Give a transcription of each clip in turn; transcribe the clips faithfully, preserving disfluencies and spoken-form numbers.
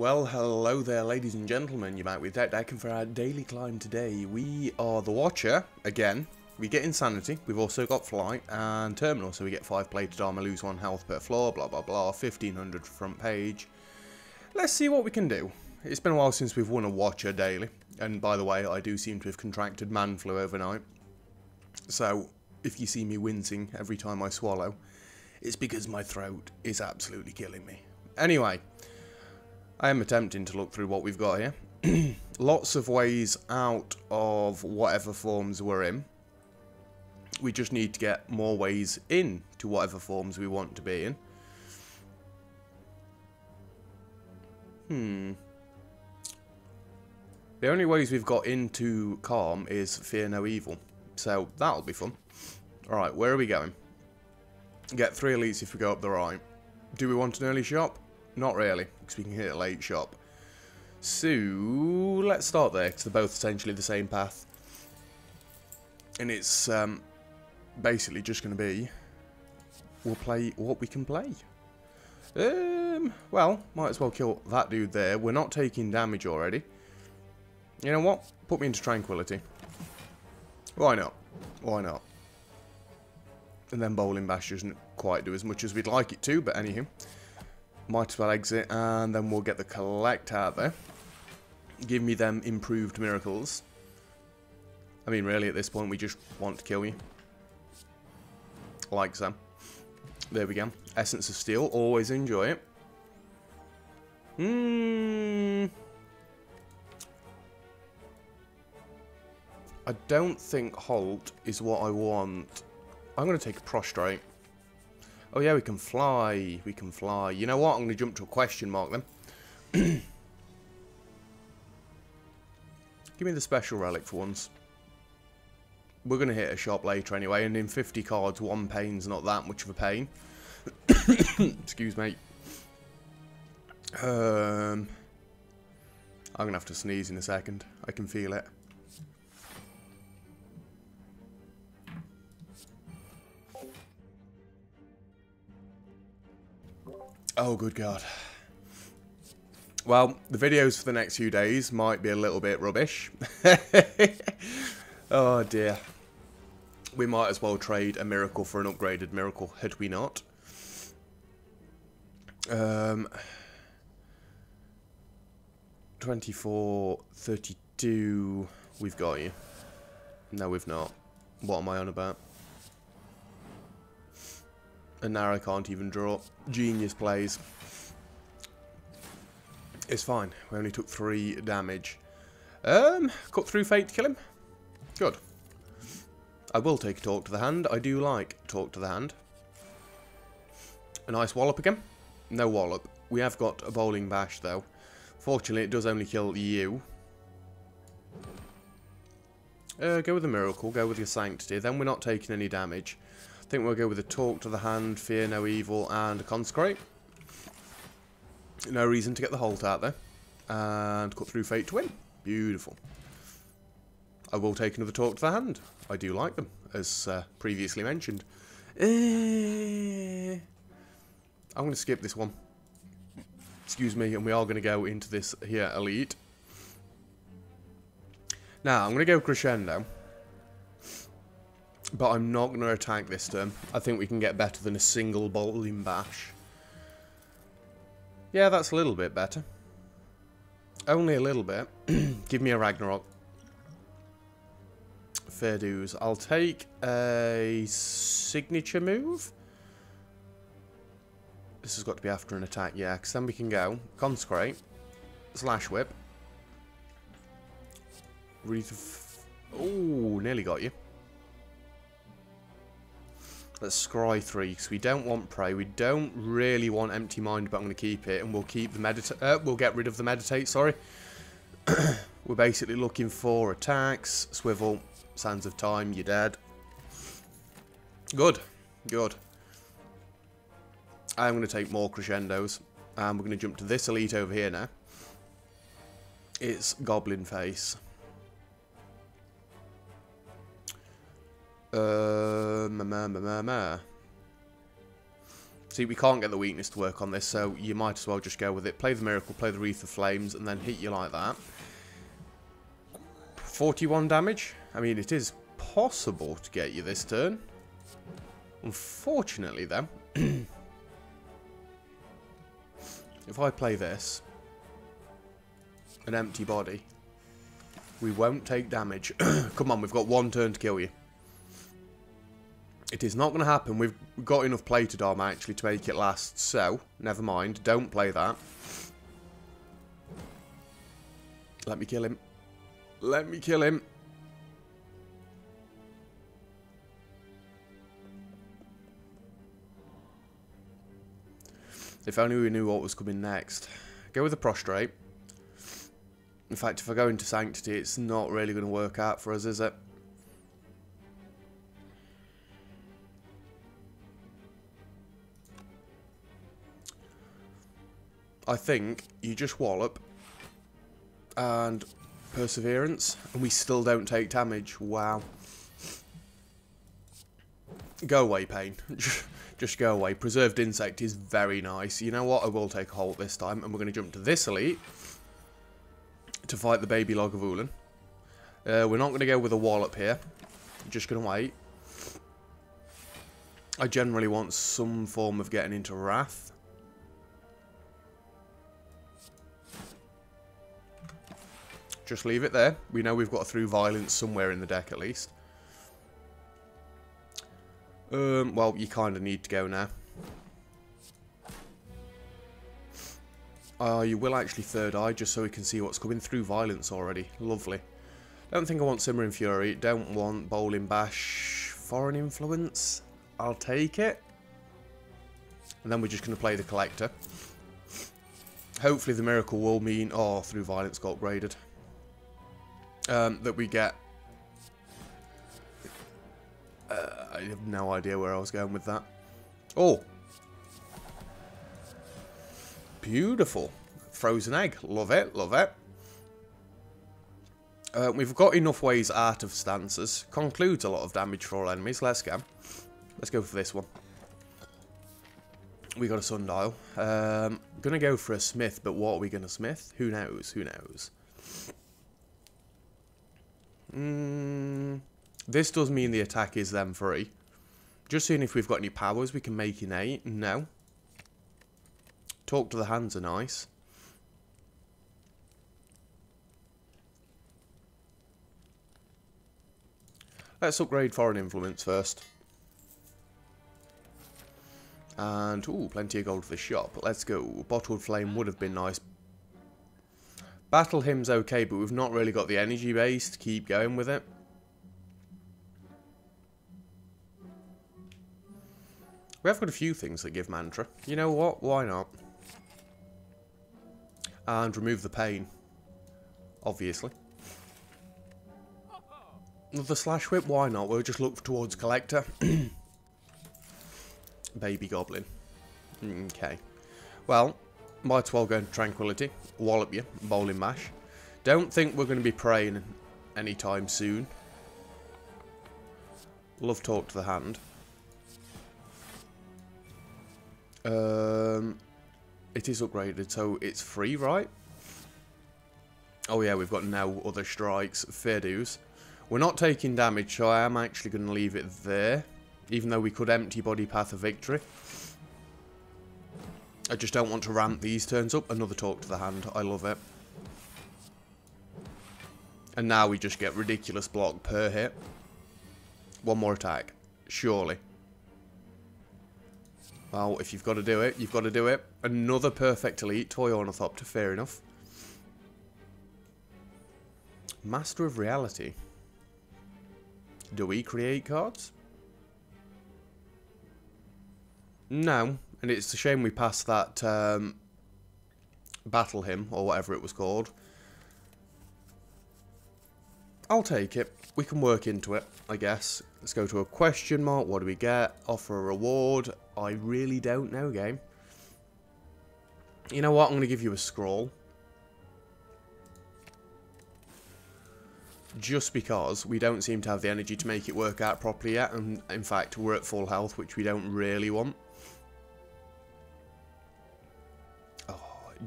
Well, hello there, ladies and gentlemen. You're back with Deck Deck, and for our daily climb today, we are the Watcher again. We get Insanity. We've also got Flight and Terminal, so we get five Plated Armor, lose one health per floor, blah blah blah. fifteen hundred front page. Let's see what we can do. It's been a while since we've won a Watcher daily, and by the way, I do seem to have contracted man flu overnight. So if you see me wincing every time I swallow, it's because my throat is absolutely killing me. Anyway. I am attempting to look through what we've got here. Lots of ways out of whatever forms we're in. We just need to get more ways in to whatever forms we want to be in. Hmm. The only ways we've got into Calm is Fear No Evil. So that'll be fun. Alright, where are we going? Get three elites if we go up the right. Do we want an early shop? Not really, because we can hit a late shop. So, let's start there, because they're both essentially the same path. And it's um, basically just going to be, we'll play what we can play. Um, well, might as well kill that dude there. We're not taking damage already. You know what? Put me into Tranquility. Why not? Why not? And then Bowling Bash doesn't quite do as much as we'd like it to, but anywho. Might as well exit, and then we'll get the collect out there. Give me them improved miracles. I mean, really, at this point, we just want to kill you. Like so. There we go. Essence of Steel. Always enjoy it. Hmm. I don't think Halt is what I want. I'm going to take a Prostrate. Oh yeah, we can fly, we can fly. You know what, I'm going to jump to a question mark then. Give me the special relic for once. We're going to hit a shop later anyway, and in fifty cards, one pain's not that much of a pain. Excuse me. Um, I'm going to have to sneeze in a second, I can feel it. Oh, good God. Well, the videos for the next few days might be a little bit rubbish. Oh, dear. We might as well trade a miracle for an upgraded miracle, had we not? Um, twenty-four, thirty-two. We've got you. No, we've not. What am I on about? And now I can't even draw. Genius plays. It's fine. We only took three damage. Um, cut through fate to kill him. Good. I will take a Talk to the Hand. I do like Talk to the Hand. A nice Wallop again. No Wallop. We have got a Bowling Bash though. Fortunately, it does only kill you. Uh, go with a Miracle. Go with your Sanctity. Then we're not taking any damage. I think we'll go with a Talk to the Hand, Fear No Evil, and a Consecrate. No reason to get the Halt out there. And cut through fate to win. Beautiful. I will take another Talk to the Hand. I do like them, as uh, previously mentioned. Eh, I'm going to skip this one. Excuse me, and we are going to go into this here elite. Now, I'm going to go Crescendo. But I'm not going to attack this turn. I think we can get better than a single Bowling Bash. Yeah, that's a little bit better. Only a little bit. Give me a Ragnarok. Fair dues. I'll take a signature move. This has got to be after an attack, yeah. Because then we can go Consecrate. Slash Whip. Wreath of... Ooh, nearly got you. Let's scry three, because we don't want Prey. We don't really want Empty Mind, but I'm going to keep it, and we'll keep the medita- uh, we'll get rid of the Meditate, sorry. We're basically looking for attacks. Swivel, Sands of Time, you're dead. Good. Good. I'm going to take more Crescendos, and we're going to jump to this elite over here now. It's Goblin Face. Uh, ma ma ma ma. See, we can't get the weakness to work on this, so you might as well just go with it. Play the Miracle, play the Wreath of Flames, and then hit you like that. forty-one damage? I mean, it is possible to get you this turn. Unfortunately, though, if I play this, an Empty Body, we won't take damage. Come on, we've got one turn to kill you. It is not going to happen. We've got enough Plated Armor, actually, to make it last. So, never mind. Don't play that. Let me kill him. Let me kill him. If only we knew what was coming next. Go with the Prostrate. In fact, if I go into Sanctity, it's not really going to work out for us, is it? I think you just Wallop and Perseverance, and we still don't take damage. Wow. Go away, Pain. Just go away. Preserved Insect is very nice. You know what? I will take a Halt this time, and we're going to jump to this Elite to fight the baby log of Ulan. Uh, we're not going to go with a Wallop here. We're just going to wait. I generally want some form of getting into Wrath. Just leave it there. We know we've got Through Violence somewhere in the deck, at least. Um, well, you kind of need to go now. Uh, you will actually Third Eye, just so we can see what's coming. Through Violence already. Lovely. Don't think I want Simmering Fury. Don't want Bowling Bash. Foreign Influence. I'll take it. And then we're just going to play the Collector. Hopefully the Miracle will mean... Oh, Through Violence got upgraded. Um, that we get... Uh, I have no idea where I was going with that. Oh! Beautiful. Frozen Egg. Love it, love it. Uh, we've got enough ways out of stances. Concludes a lot of damage for all enemies. Let's go. Let's go for this one. We got a Sundial. Um, gonna go for a Smith, but what are we gonna Smith? Who knows? Who knows? Mm, this does mean the attack is then free. Just seeing if we've got any powers we can make innate. No. Talk to the Hands are nice. Let's upgrade Foreign Influence first. And, ooh, plenty of gold for the shop. Let's go. Bottled Flame would have been nice. Battle Hymn's okay, but we've not really got the energy base to keep going with it. We have got a few things that give Mantra. You know what? Why not? And remove the pain. Obviously. The Slash Whip, why not? We'll just look towards Collector. Baby Goblin. Okay. Well... might as well go into Tranquility, Wallop you, Bowling Mash. Don't think we're going to be praying anytime soon. Love Talk to the Hand. Um, it is upgraded, so it's free, right? Oh yeah, we've got no other strikes, fair dues. We're not taking damage, so I am actually going to leave it there, even though we could Empty Body Path of Victory. I just don't want to ramp these turns up. Another Talk to the Hand. I love it. And now we just get ridiculous block per hit. One more attack. Surely. Well, if you've got to do it, you've got to do it. Another perfect Elite. Toy Ornithopter. Fair enough. Master of Reality. Do we create cards? No. And it's a shame we passed that um, Battle Hymn, or whatever it was called. I'll take it. We can work into it, I guess. Let's go to a question mark. What do we get? Offer a reward. I really don't know, game. You know what? I'm going to give you a scroll. Just because we don't seem to have the energy to make it work out properly yet. And in fact, we're at full health, which we don't really want.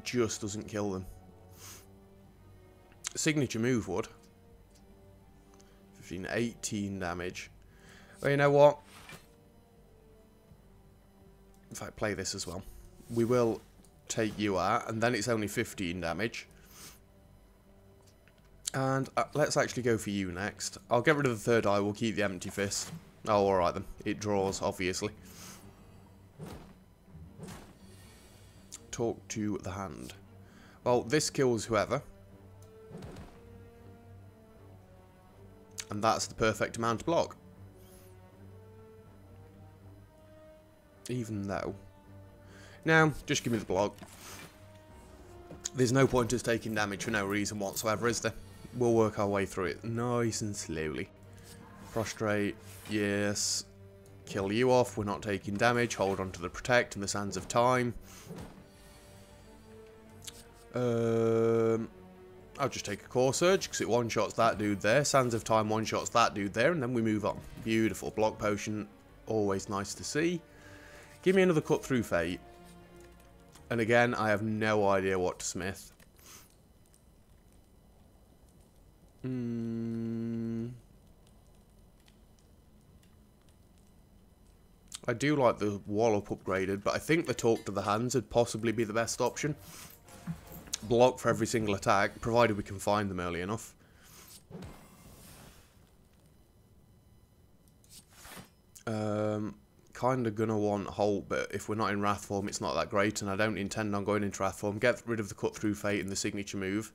just doesn't kill them. Signature move would. fifteen, eighteen damage. Well, you know what? In fact, play this as well. We will take you out, and then it's only fifteen damage. And uh, let's actually go for you next. I'll get rid of the third eye, we'll keep the empty fist. Oh, alright then. It draws, obviously. Talk to the hand. Well, this kills whoever. And that's the perfect amount to block. Even though... Now, just give me the block. There's no point in us taking damage for no reason whatsoever, is there? We'll work our way through it nice and slowly. Prostrate, yes. Kill you off, we're not taking damage. Hold on to the protect and the sands of time. Um, I'll just take a core surge because it one-shots that dude there. Sands of time one-shots that dude there, and then we move on. Beautiful. Block potion, always nice to see. Give me another cut through fate. And again, I have no idea what to smith. Hmm... I do like the Wallop upgraded, but I think the Talk to the Hands would possibly be the best option. Block for every single attack, provided we can find them early enough. Um, kind of gonna want Halt, but if we're not in Wrath form, it's not that great, and I don't intend on going into Wrath form. Get rid of the Cut Through Fate and the Signature Move.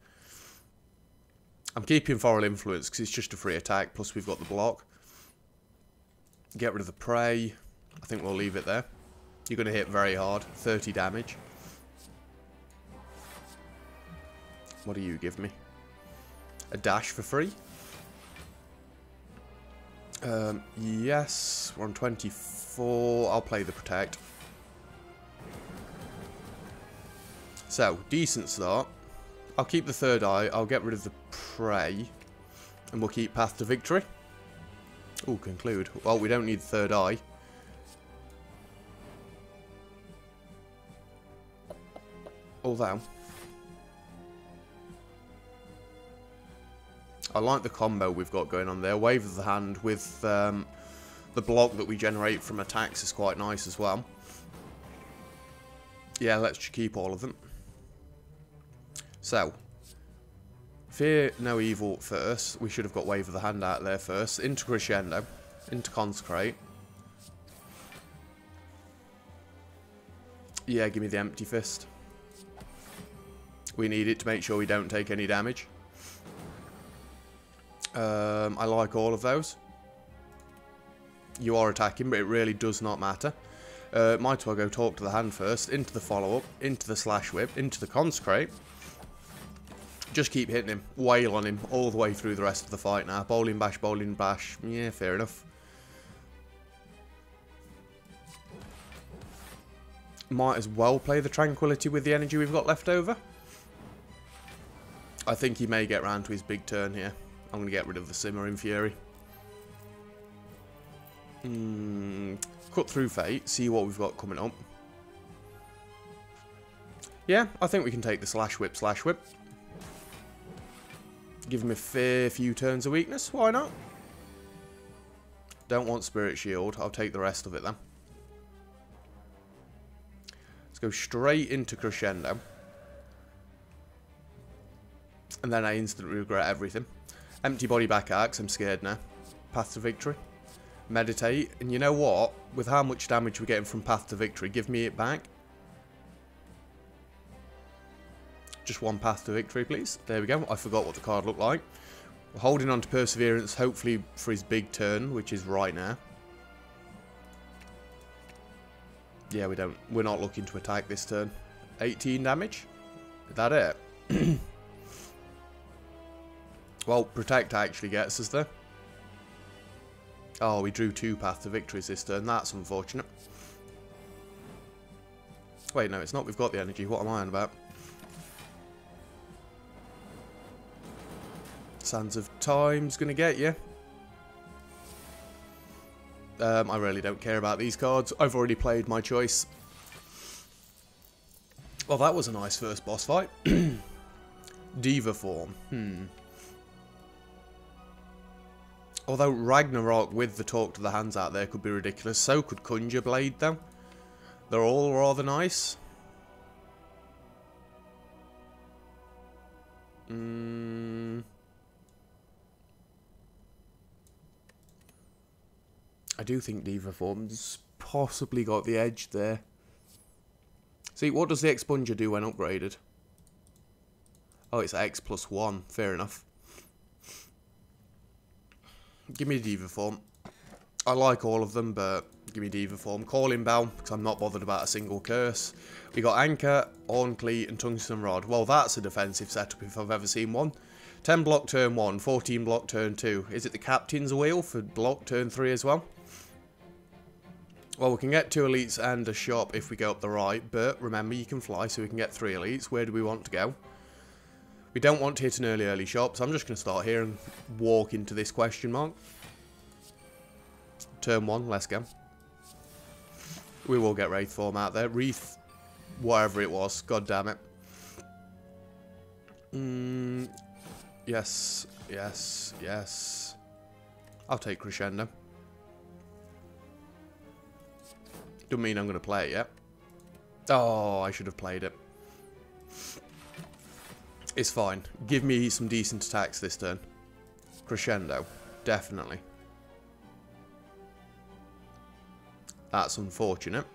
I'm keeping Foreign Influence, because it's just a free attack, plus we've got the block. Get rid of the Prey. I think we'll leave it there. You're going to hit very hard. thirty damage. What do you give me? A dash for free? Um, yes. We're on twenty-four. I'll play the protect. So, decent start. I'll keep the third eye. I'll get rid of the prey. And we'll keep Path to Victory. Ooh, conclude. Well, we don't need the third eye. Although, I like the combo we've got going on there. Wave of the hand with um, the block that we generate from attacks is quite nice as well. Yeah, let's just keep all of them. So, Fear No Evil first. We should have got Wave of the Hand out there first. Into Crescendo. Into Consecrate. Yeah, give me the Empty Fist. We need it to make sure we don't take any damage. Um, I like all of those. You are attacking, but it really does not matter. Uh, might as well go talk to the hand first. Into the follow-up. Into the slash whip. Into the consecrate. Just keep hitting him. Wail on him all the way through the rest of the fight now. Bowling bash, bowling bash. Yeah, fair enough. Might as well play the tranquility with the energy we've got left over. I think he may get round to his big turn here. I'm going to get rid of the Simmering Fury. Mm, cut through fate, see what we've got coming up. Yeah, I think we can take the slash whip, slash whip. Give him a fair few turns of weakness, why not? Don't want spirit shield, I'll take the rest of it then. Let's go straight into Crescendo. And then I instantly regret everything. Empty body back axe, I'm scared now. Path to victory. Meditate. And you know what? With how much damage we're getting from Path to Victory, give me it back. Just one Path to Victory, please. There we go. I forgot what the card looked like. We're holding on to Perseverance, hopefully for his big turn, which is right now. Yeah, we don't. We're not looking to attack this turn. eighteen damage? Is that it? Well, Protect actually gets us there. Oh, we drew two Path to Victories this turn. That's unfortunate. Wait, no, it's not. We've got the energy. What am I on about? Sands of Time's going to get you. Um, I really don't care about these cards. I've already played my choice. Well, that was a nice first boss fight. D.Va Form. Hmm. Although Ragnarok with the Talk to the Hands out there could be ridiculous. So could Conjure Blade, though. They're all rather nice. Mm. I do think D.Va Form's possibly got the edge there. See, what does the Expunger do when upgraded? Oh, it's X plus one. Fair enough. Give me D.Va Form. I like all of them, but give me D.Va Form. Calling Bell, because I'm not bothered about a single curse. We got Anchor, Orncleat, and Tungsten Rod. Well, that's a defensive setup if I've ever seen one. ten block turn one, fourteen block turn two. Is it the Captain's Wheel for block turn three as well? Well, we can get two elites and a shop if we go up the right, but remember you can fly, so we can get three elites. Where do we want to go? We don't want to hit an early, early shop, so I'm just going to start here and walk into this question mark. Turn one, let's go. We will get Wraith Form out there. Wreath, whatever it was, god damn it. Mm, yes, yes, yes. I'll take Crescendo. Doesn't mean I'm going to play it yet. Oh, I should have played it. It's fine. Give me some decent attacks this turn. Crescendo. Definitely. That's unfortunate.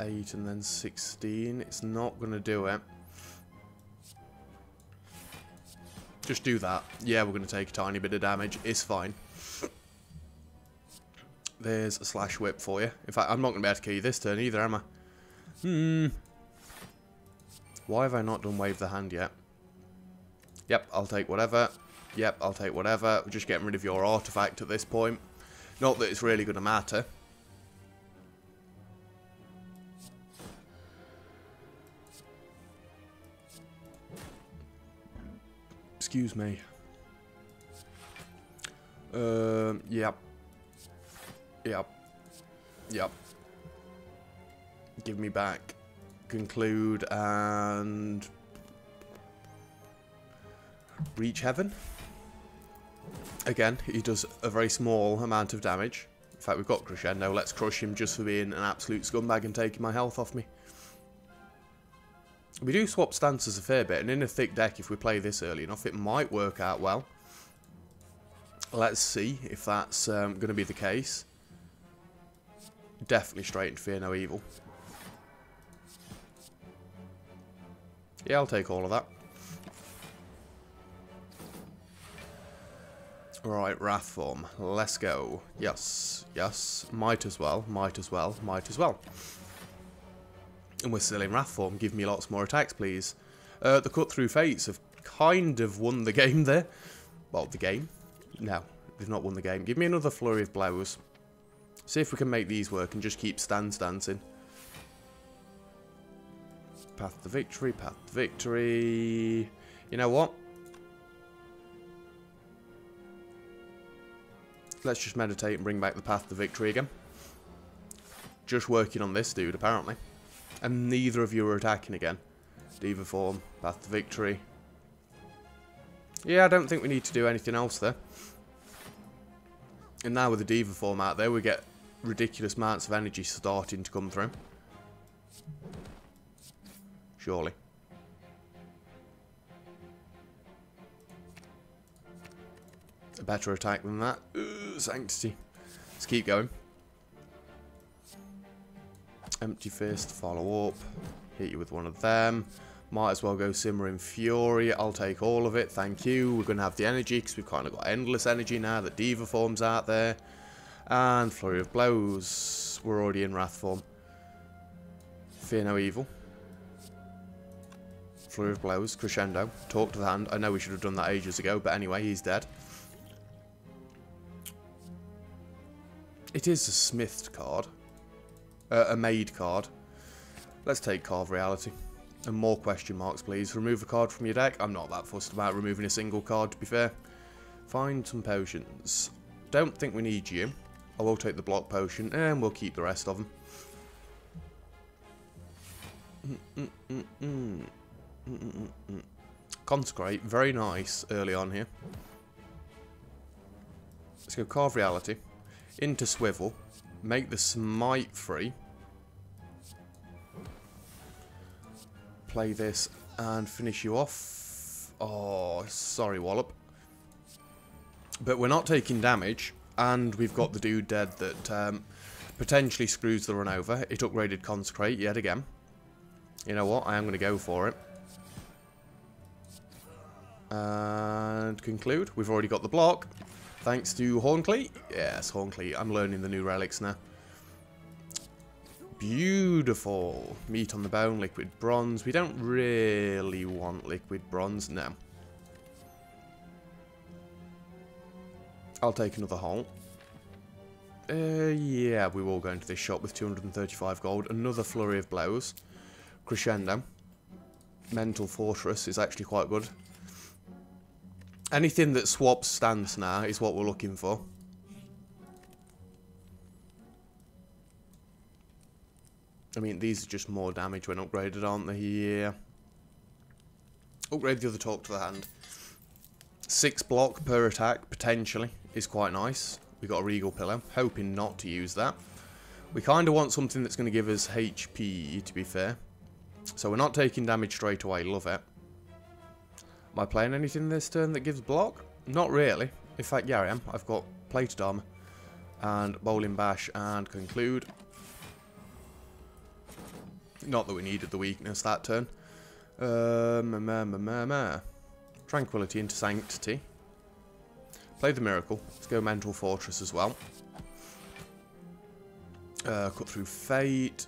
eight and then sixteen. It's not going to do it. Just do that. Yeah, we're going to take a tiny bit of damage. It's fine. There's a slash whip for you. In fact, I'm not going to be able to kill you this turn either, am I? Hmm. Why have I not done wave the hand yet? Yep, I'll take whatever. Yep, I'll take whatever. We're just getting rid of your artifact at this point. Not that it's really going to matter. Excuse me. Um, yep. Yep. Yep. Give me back. Conclude and... Reach Heaven. Again, he does a very small amount of damage. In fact, we've got Crescendo. Let's crush him just for being an absolute scumbag and taking my health off me. We do swap stances a fair bit, and in a thick deck, if we play this early enough, it might work out well. Let's see if that's um, going to be the case. Definitely straight into Fear No Evil. Yeah, I'll take all of that. Right, Wrath Form. Let's go. Yes, yes. Might as well, might as well, might as well. And we're still in Wrath Form. Give me lots more attacks, please. Uh, the Cut Through Fates have kind of won the game there. Well, the game? No, they've not won the game. Give me another flurry of blows. See if we can make these work and just keep stands dancing. Path to Victory, Path to Victory. You know what? Let's just meditate and bring back the Path to Victory again. Just working on this dude, apparently. And neither of you are attacking again. D.Va Form, Path to Victory. Yeah, I don't think we need to do anything else there. And now with the D.Va Form out there, we get ridiculous amounts of energy starting to come through. Surely. A better attack than that. Ugh, Sanctity. Let's keep going. Empty Fist, follow up, hit you with one of them. Might as well go Simmering Fury. I'll take all of it, thank you. We're going to have the energy because we've kind of got endless energy now that D.Va Form's out there. And Flurry of Blows, we're already in Wrath Form. Fear No Evil. Flurry of Blows, Crescendo, Talk to the Hand. I know we should have done that ages ago, but anyway, he's dead. It is a smithed card. Uh, a made card. Let's take Carve Reality. And more question marks, please. Remove a card from your deck. I'm not that fussed about removing a single card, to be fair. Find some potions. Don't think we need you. I will take the block potion, and we'll keep the rest of them. Mm, mm, mm, mm, mm, mm. Consecrate, very nice early on here. Let's go Carve Reality. Into Swivel. Make the Smite free. Play this and finish you off. Oh, sorry, Wallop. But we're not taking damage, and we've got the dude dead that um, potentially screws the run over. It upgraded Consecrate yet again. You know what? I am going to go for it. And conclude. We've already got the block. Thanks to Hornclee. Yes, Hornclee. I'm learning the new relics now. Beautiful. Meat on the bone, liquid bronze. We don't really want liquid bronze now. I'll take another halt. Uh, yeah, we will go into this shop with two hundred thirty-five gold. Another flurry of blows. Crescendo. Mental Fortress is actually quite good. Anything that swaps stance now is what we're looking for. I mean, these are just more damage when upgraded, aren't they? Yeah. Upgrade the other Talk to the Hand. Six block per attack, potentially, is quite nice. We got a Regal Pillow. Hoping not to use that. We kind of want something that's going to give us H P, to be fair. So we're not taking damage straight away. Love it. Am I playing anything this turn that gives block? Not really. In fact, yeah, I am. I've got Plated Armor and Bowling Bash and Conclude. Not that we needed the weakness that turn. Uh, ma -ma -ma -ma -ma. Tranquility into Sanctity. Play the Miracle. Let's go Mental Fortress as well. Uh, cut Through Fate.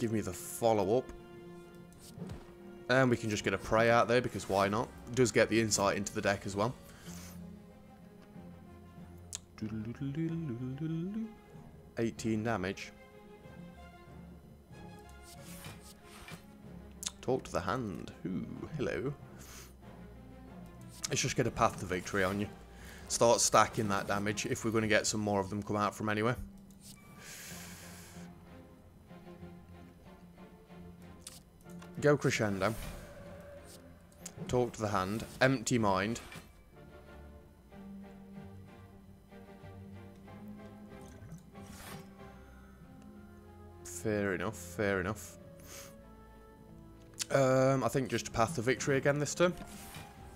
Give me the follow-up. And we can just get a Prey out there, because why not? It does get the insight into the deck as well. eighteen damage. Talk to the Hand. Ooh, hello. Let's just get a Path of Victory on you. Start stacking that damage if we're going to get some more of them come out from anywhere. Go Crescendo. Talk to the Hand. Empty Mind. Fair enough, fair enough. Um, I think just a Path to Victory again this turn.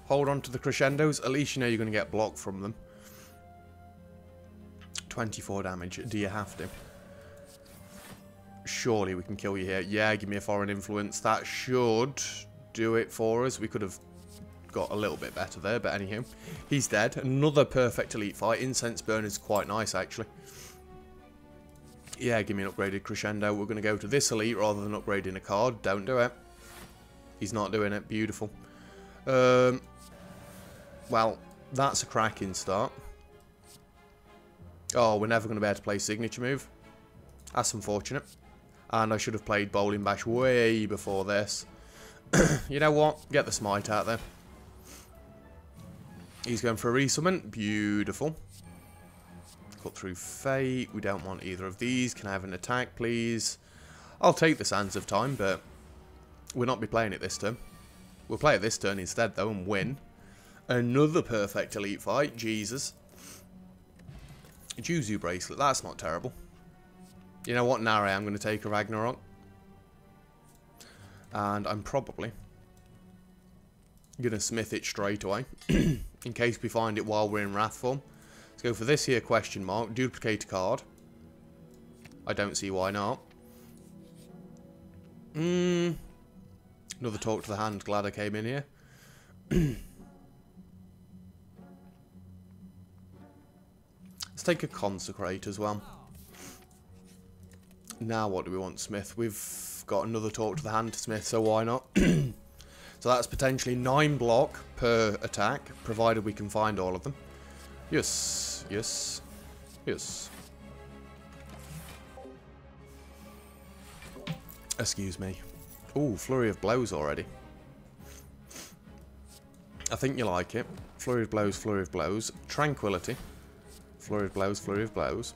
Hold on to the Crescendos. At least you know you're going to get blocked from them. twenty-four damage. Do you have to? Surely we can kill you here. Yeah, give me a Foreign Influence. That should do it for us. We could have got a little bit better there, but anywho. He's dead. Another perfect elite fight. Incense burn is quite nice, actually. Yeah, give me an upgraded Crescendo. We're going to go to this elite rather than upgrading a card. Don't do it. He's not doing it. Beautiful. Um, well, that's a cracking start. Oh, we're never going to be able to play Signature Move. That's unfortunate. And I should have played Bowling Bash way before this. You know what? Get the Smite out there. He's going for a resummon. Beautiful. Cut Through Fate. We don't want either of these. Can I have an attack, please? I'll take the Sands of Time, but we'll not be playing it this turn. We'll play it this turn instead, though, and win. Another perfect elite fight. Jesus. Juzu Bracelet. That's not terrible. You know what, Nare, I'm going to take a Ragnarok. And I'm probably going to smith it straight away. In case we find it while we're in Wrath form. Let's go for this here question mark. Duplicate a card. I don't see why not. Mm. Another Talk to the Hand. Glad I came in here. Let's take a Consecrate as well. Now what do we want, Smith? We've got another Talk to the Hand to Smith, so why not? So that's potentially nine block per attack, provided we can find all of them. Yes, yes, yes. Excuse me. Ooh, Flurry of Blows already. I think you like it. Flurry of Blows, Flurry of Blows. Tranquility. Flurry of Blows, Flurry of Blows.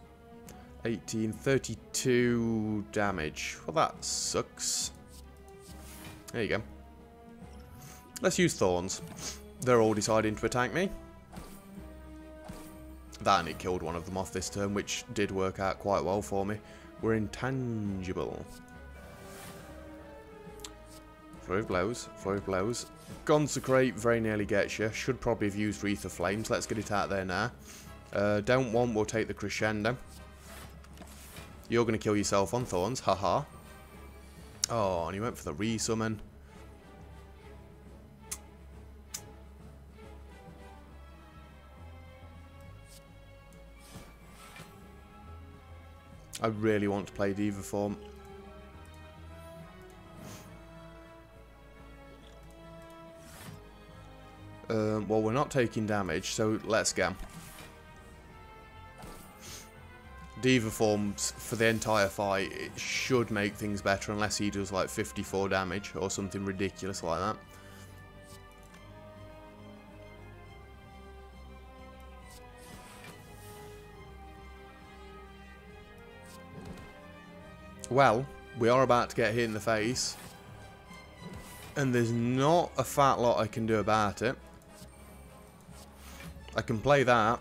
eighteen, thirty-two damage. Well, that sucks. There you go. Let's use Thorns. They're all deciding to attack me. That and it killed one of them off this turn, which did work out quite well for me. We're intangible. Flurry of Blows, Flurry of Blows. Consecrate very nearly gets you. Should probably have used Wreath of Flames. Let's get it out there now. Uh, don't want, we'll take the Crescendo. You're going to kill yourself on Thorns. Haha. Oh, and he went for the resummon. I really want to play D.Va Form. Um, well, we're not taking damage, so let's go. D.Va Form for the entire fight, it should make things better unless he does like fifty-four damage or something ridiculous like that. Well, we are about to get hit in the face, and there's not a fat lot I can do about it. I can play that,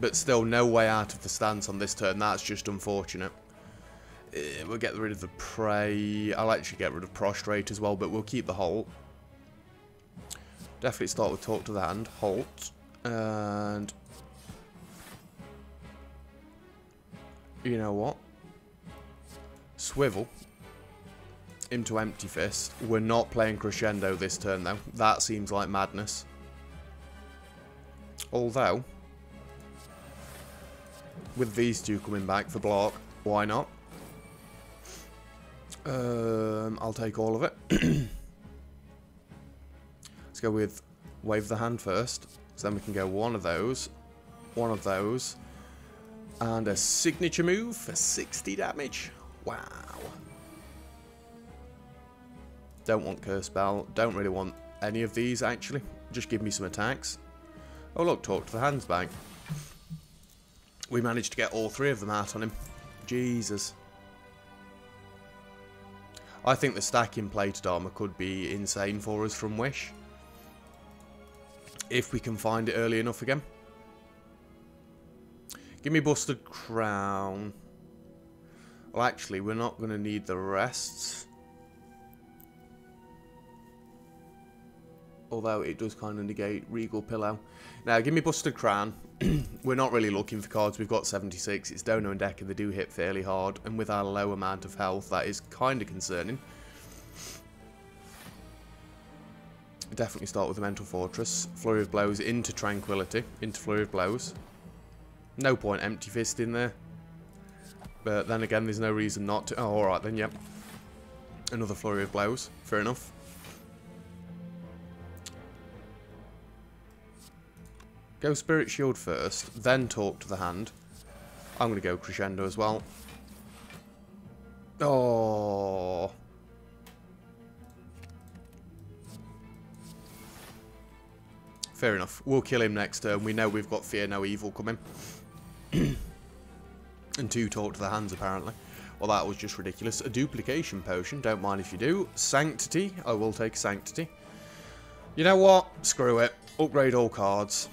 but still no way out of the stance on this turn. That's just unfortunate. We'll get rid of the Prey. I'll actually get rid of Prostrate as well, but we'll keep the Halt. Definitely start with Talk to the Hand. Halt. And... you know what? Swivel. Into Empty Fist. We're not playing Crescendo this turn, though. That seems like madness. Although, with these two coming back for block, why not? Um, I'll take all of it. Let's go with Wave the Hand first. So then we can go one of those, one of those, and a Signature Move for sixty damage. Wow. Don't want Curse Spell. Don't really want any of these, actually. Just give me some attacks. Oh look, Talk to the Hand's back. We managed to get all three of them out on him. Jesus. I think the stacking Plated Armor could be insane for us from Wish. If we can find it early enough again. Give me Busted Crown. Well, actually, we're not going to need the rests. Although it does kind of negate Regal Pillow. Now, give me Busted Crown. We're not really looking for cards. We've got seventy-six. It's Dono and Decker. They do hit fairly hard. And with our low amount of health, that is kind of concerning. Definitely start with the Mental Fortress. Flurry of Blows into Tranquility. Into Flurry of Blows. No point Empty Fist in there. But then again, there's no reason not to. Oh, alright then, yep. Another Flurry of Blows. Fair enough. Go Spirit Shield first, then Talk to the Hand. I'm going to go Crescendo as well. Oh. Fair enough. We'll kill him next turn. We know we've got Fear No Evil coming. And two Talk to the Hands, apparently. Well, that was just ridiculous. A Duplication Potion. Don't mind if you do. Sanctity. I will take Sanctity. You know what? Screw it. Upgrade all cards.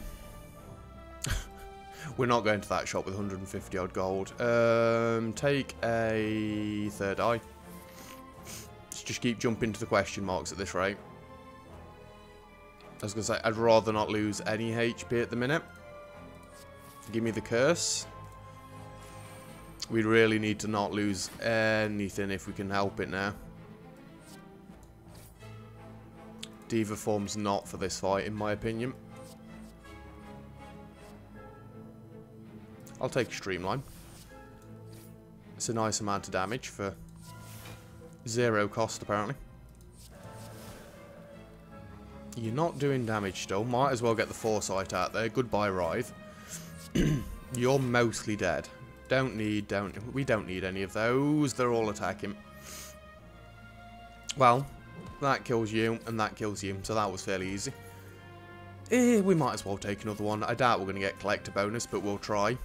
We're not going to that shop with one hundred fifty odd gold. Um, take a Third Eye. Let's just keep jumping to the question marks at this rate. I was going to say, I'd rather not lose any H P at the minute. Give me the Curse. We really need to not lose anything if we can help it now. D.Va Form's not for this fight, in my opinion. I'll take a Streamline. It's a nice amount of damage for zero cost, apparently. You're not doing damage still. Might as well get the Foresight out there. Goodbye, Writhe. You're mostly dead. Don't need, don't, we don't need any of those. They're all attacking. Well, that kills you, and that kills you, so that was fairly easy. Eh, we might as well take another one. I doubt we're going to get collector bonus, but we'll try.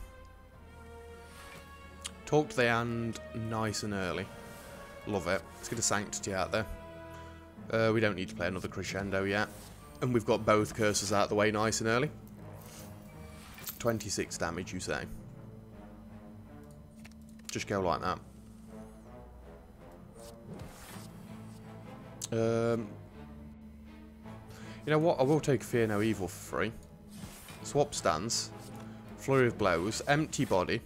Talk to the hand nice and early. Love it. Let's get a Sanctity out there. Uh, we don't need to play another Crescendo yet. And we've got both curses out of the way nice and early. twenty-six damage, you say. Just go like that. Um, you know what? I will take Fear No Evil for free. Swap stance. Flurry of blows. Empty body.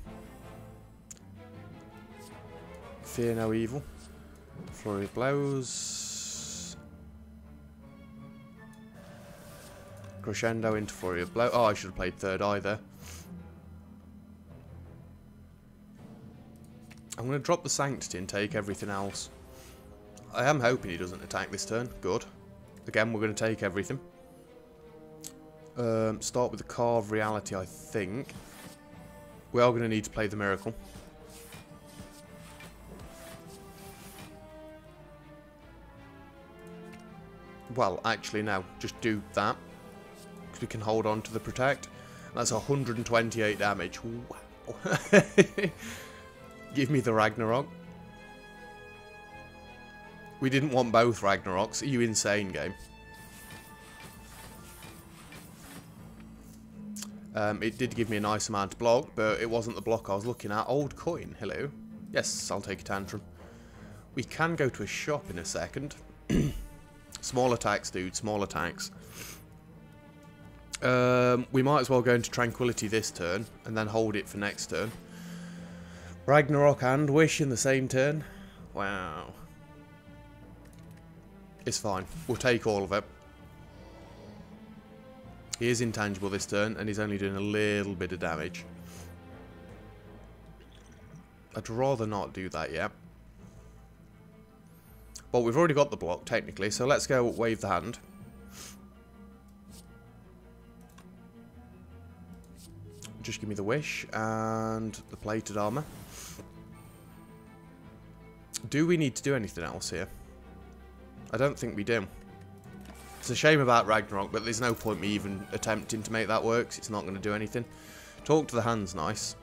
Fear No Evil. Flurry of blows. Crescendo into flurry of blow. Oh, I should have played Third Eye there. I'm going to drop the Sanctity and take everything else. I am hoping he doesn't attack this turn. Good. Again, we're going to take everything. Um, start with the Carve Reality, I think. We are going to need to play the Miracle. Well, actually, no. Just do that. Because we can hold on to the Protect. That's one hundred twenty-eight damage. Wow. Give me the Ragnarok. We didn't want both Ragnaroks. Are you insane, game? Um, it did give me a nice amount to block, but it wasn't the block I was looking at. Old coin, hello. Yes, I'll take a tantrum. We can go to a shop in a second. Small attacks, dude, small attacks. Um, we might as well go into Tranquility this turn, and then hold it for next turn. Ragnarok and Wish in the same turn? Wow. It's fine. We'll take all of it. He is intangible this turn, and he's only doing a little bit of damage. I'd rather not do that yet. But we've already got the block, technically, so let's go wave the hand. Just give me the wish and the plated armor. Do we need to do anything else here? I don't think we do. It's a shame about Ragnarok, but there's no point me even attempting to make that work, because it's not going to do anything. Talk to the hand's nice.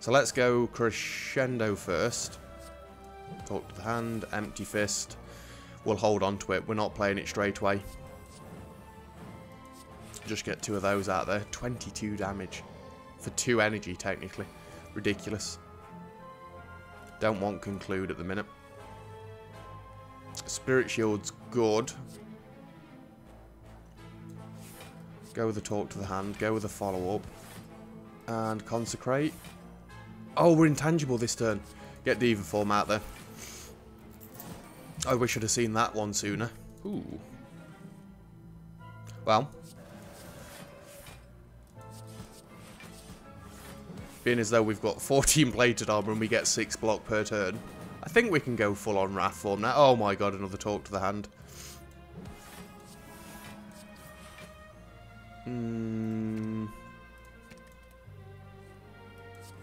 So let's go Crescendo first. Talk to the hand, empty fist. We'll hold on to it. We're not playing it straight away. Just get two of those out there. twenty-two damage. For two energy, technically. Ridiculous. Don't want conclude at the minute. Spirit shield's good. Go with the talk to the hand. Go with the follow-up. And consecrate. Oh, we're intangible this turn. Get D.Va Form out there. I wish I'd have seen that one sooner. Ooh. Well. Being as though we've got fourteen plated armor and we get six block per turn. I think we can go full on Wrath Form now. Oh my god, another talk to the hand. Mm.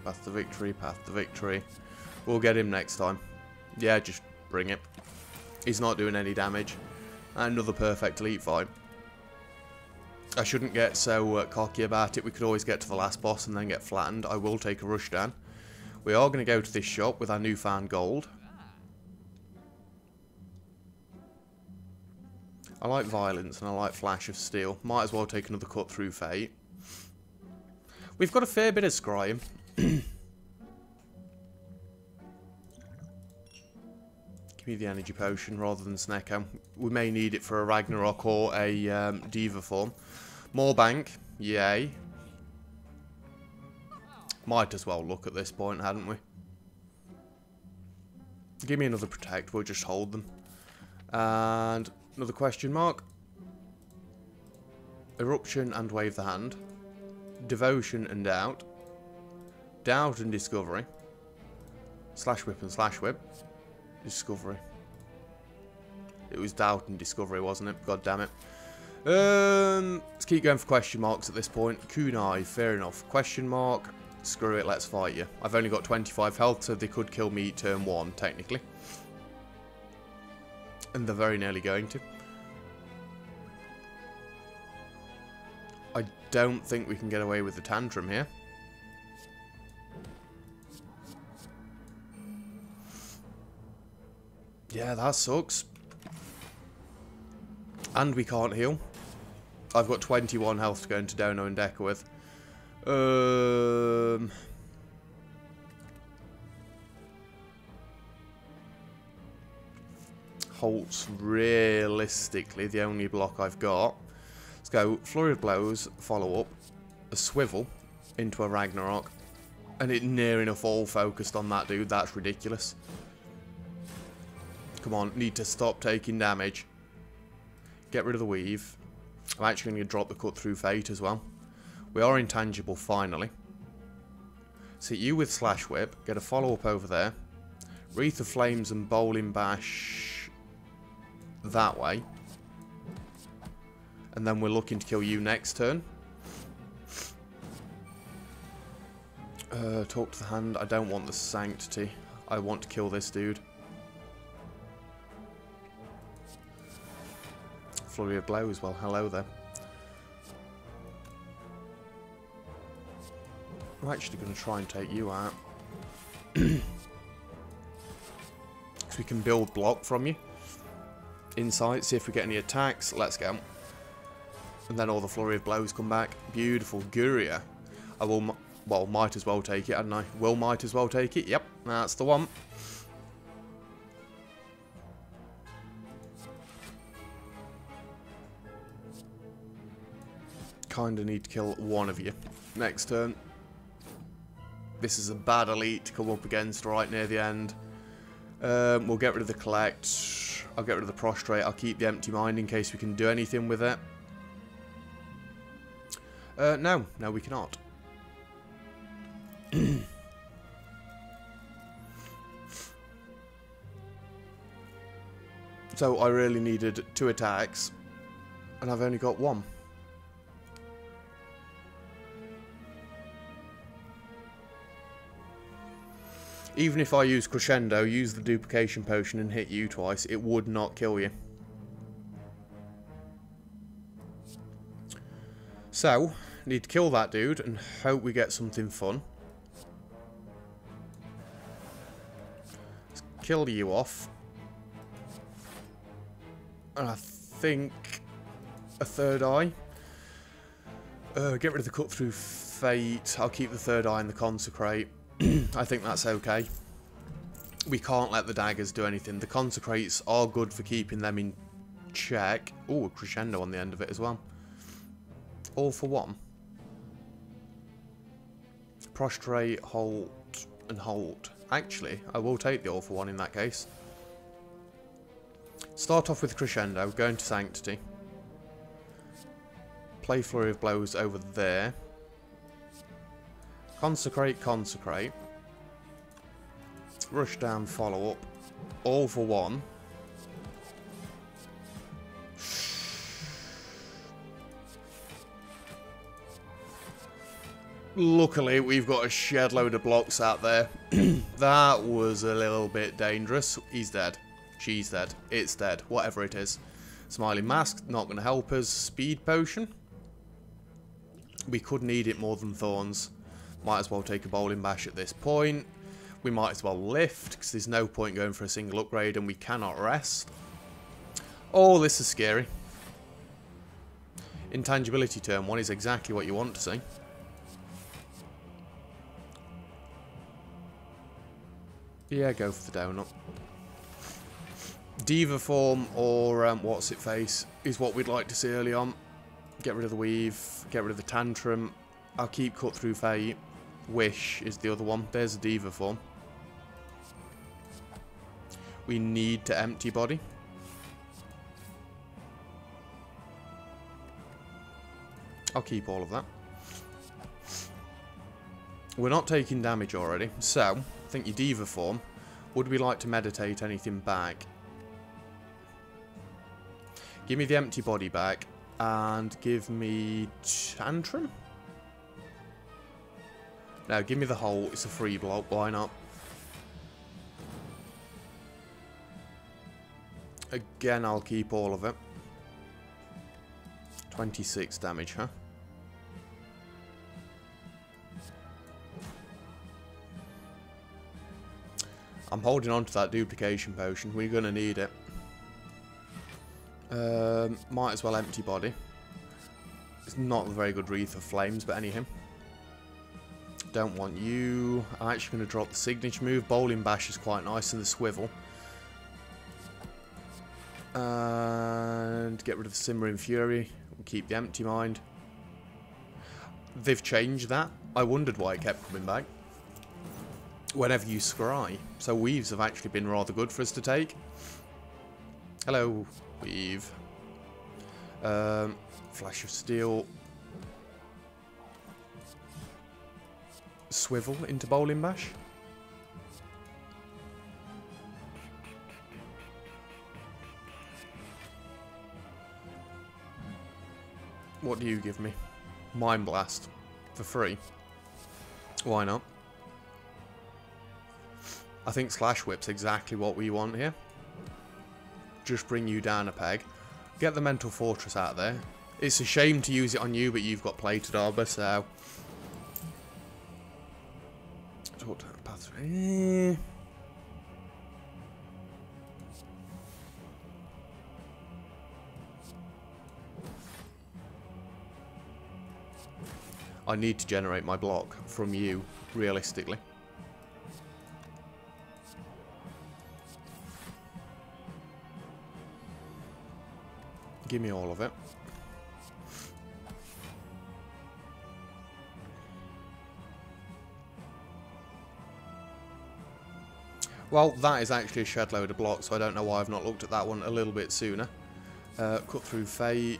Path to victory, path to victory. We'll get him next time. Yeah, just bring it. He's not doing any damage. Another perfect elite fight. I shouldn't get so uh, cocky about it. We could always get to the last boss and then get flattened. I will take a rush down. We are going to go to this shop with our newfound gold. I like violence and I like flash of steel. Might as well take another cut through fate. We've got a fair bit of scrying. Give me the energy potion rather than Sneko. We may need it for a Ragnarok or a um, D.Va Form. More bank. Yay. Might as well look at this point, hadn't we? Give me another protect. We'll just hold them. And another question mark. Eruption and wave the hand. Devotion and doubt. Doubt and discovery. Slash whip and slash whip. Discovery. It was doubt and discovery, wasn't it? God damn it. Um, let's keep going for question marks at this point. Kunai, fair enough. Question mark. Screw it, let's fight you. I've only got twenty-five health, so they could kill me turn one, technically. and they're very nearly going to. I don't think we can get away with the tantrum here. Yeah, that sucks. And we can't heal. I've got twenty-one health to go into Dono and Decker with. Um... Halt's realistically the only block I've got. Let's go Flurry of Blows, follow up, a Swivel into a Ragnarok, and it near enough all focused on that dude. That's ridiculous. Come on, need to stop taking damage. Get rid of the Weave. I'm actually going to drop the Cut Through Fate as well. We are intangible, finally. So you with Slash Whip. Get a follow-up over there. Wreath of Flames and Bowling Bash that way. And then we're looking to kill you next turn. Uh, talk to the hand. I don't want the Sanctity. I want to kill this dude. Flurry of Blows, well hello there. I'm actually going to try and take you out. Because we can build block from you. Insight, see if we get any attacks. Let's go. And then all the Flurry of Blows come back. Beautiful. Guria. I will, well, might as well take it, hadn't I? Will might as well take it. Yep, that's the one. Kinda need to kill one of you next turn. This is a bad elite to come up against right near the end. Um, we'll get rid of the collect. I'll get rid of the prostrate. I'll keep the empty mind in case we can do anything with it. Uh, no, no, we cannot. So I really needed two attacks, and I've only got one. Even if I use Crescendo, use the Duplication Potion and hit you twice, it would not kill you. So, need to kill that dude and hope we get something fun. Let's kill you off. And I think a third eye. Uh, get rid of the Cut Through Fate. I'll keep the third eye and the Consecrate. I think that's okay. We can't let the daggers do anything. The Consecrates are good for keeping them in check. Ooh, a Crescendo on the end of it as well. All for one. Prostrate, Halt, and Halt. Actually, I will take the all for one in that case. Start off with Crescendo, go into Sanctity. Play Flurry of Blows over there. Consecrate, Consecrate. Rush down, follow up. All for one. Luckily, we've got a shed load of blocks out there. That was a little bit dangerous. He's dead. She's dead. It's dead. Whatever it is. Smiling Mask, not going to help us. Speed Potion. We could need it more than Thorns. Might as well take a Bowling Bash at this point. We might as well lift, because there's no point going for a single upgrade and we cannot rest. Oh, this is scary. Intangibility turn one is exactly what you want to see. Yeah, go for the donut. D.Va Form or um, What's-It-Face is what we'd like to see early on. Get rid of the Weave, get rid of the Tantrum. I'll keep Cut Through Fate. Wish is the other one. There's a D.Va Form. We need to Empty Body. I'll keep all of that. We're not taking damage already, so I think your D.Va Form. Would we like to meditate anything back? Give me the Empty Body back and give me Tantrum? No, give me the hole. It's a free block. Why not? Again, I'll keep all of it. twenty-six damage, huh? I'm holding on to that duplication potion. We're going to need it. Um, might as well empty body. It's not a very good Wreath of Flames, but anyhow. Don't want you. I'm actually going to drop the signature move. Bowling Bash is quite nice, and the Swivel. And get rid of the Simmering Fury. We'll keep the Empty Mind. They've changed that. I wondered why it kept coming back. Whenever you scry. So Weaves have actually been rather good for us to take. Hello, Weave. Um, Flash of Steel. Swivel into Bowling Bash. What do you give me? Mind Blast. For free. Why not? I think Slash Whip's exactly what we want here. Just bring you down a peg. Get the Mental Fortress out there. It's a shame to use it on you, but you've got Plated Armor, so... Talk to the path. Eh. I need to generate my block from you, realistically. Give me all of it. Well, that is actually a shed load of blocks, so I don't know why I've not looked at that one a little bit sooner. Uh, Cut Through Fate.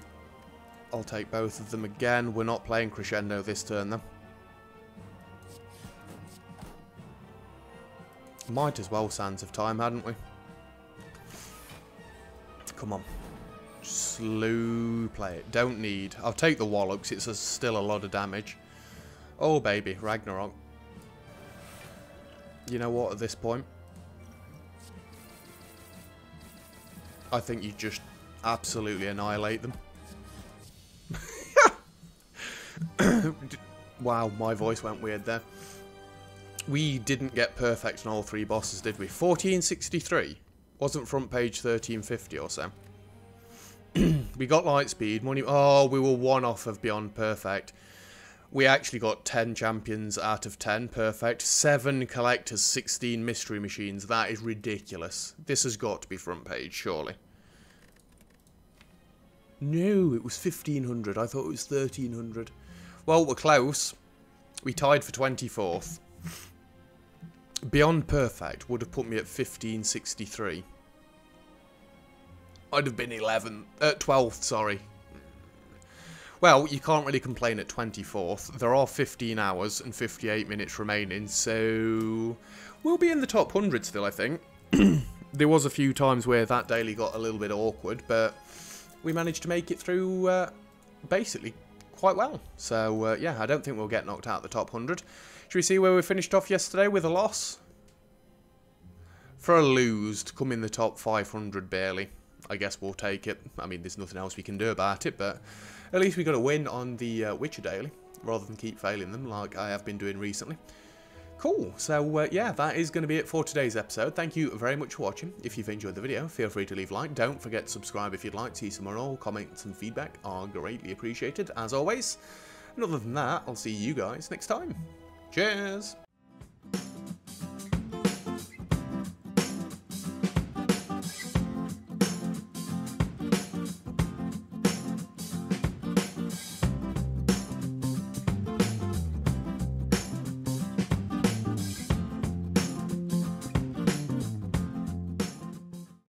I'll take both of them again. We're not playing Crescendo this turn, though. Might as well Sands of Time, hadn't we? Come on. Slow play it. Don't need. I'll take the Wallop, because it's still a lot of damage. Oh, baby. Ragnarok. You know what, at this point? I think you just absolutely annihilate them. Wow, my voice went weird there. We didn't get perfect on all three bosses, did we? fourteen sixty-three. Wasn't front page thirteen fifty or so. We got light speed, money... Oh, we were one off of Beyond Perfect. We actually got ten champions out of ten. Perfect. seven collectors, sixteen mystery machines. That is ridiculous. This has got to be front page, surely. No, it was fifteen hundred. I thought it was thirteen hundred. Well, we're close. We tied for twenty-fourth. Beyond Perfect would have put me at fifteen sixty-three. I'd have been eleventh. Uh, twelfth, sorry. Well, you can't really complain at twenty-fourth. There are fifteen hours and fifty-eight minutes remaining, so... We'll be in the top one hundred still, I think. There was a few times where that daily got a little bit awkward, but we managed to make it through uh, basically quite well. So, uh, yeah, I don't think we'll get knocked out of the top one hundred. Should we see where we finished off yesterday with a loss? For a lose to come in the top five hundred barely. I guess we'll take it. I mean, there's nothing else we can do about it, but... At least we got a win on the uh, Witcher Daily, rather than keep failing them like I have been doing recently. Cool, so uh, yeah, that is going to be it for today's episode. Thank you very much for watching. If you've enjoyed the video, feel free to leave a like. Don't forget to subscribe if you'd like to see some more. All comments and feedback are greatly appreciated, as always. And other than that, I'll see you guys next time. Cheers!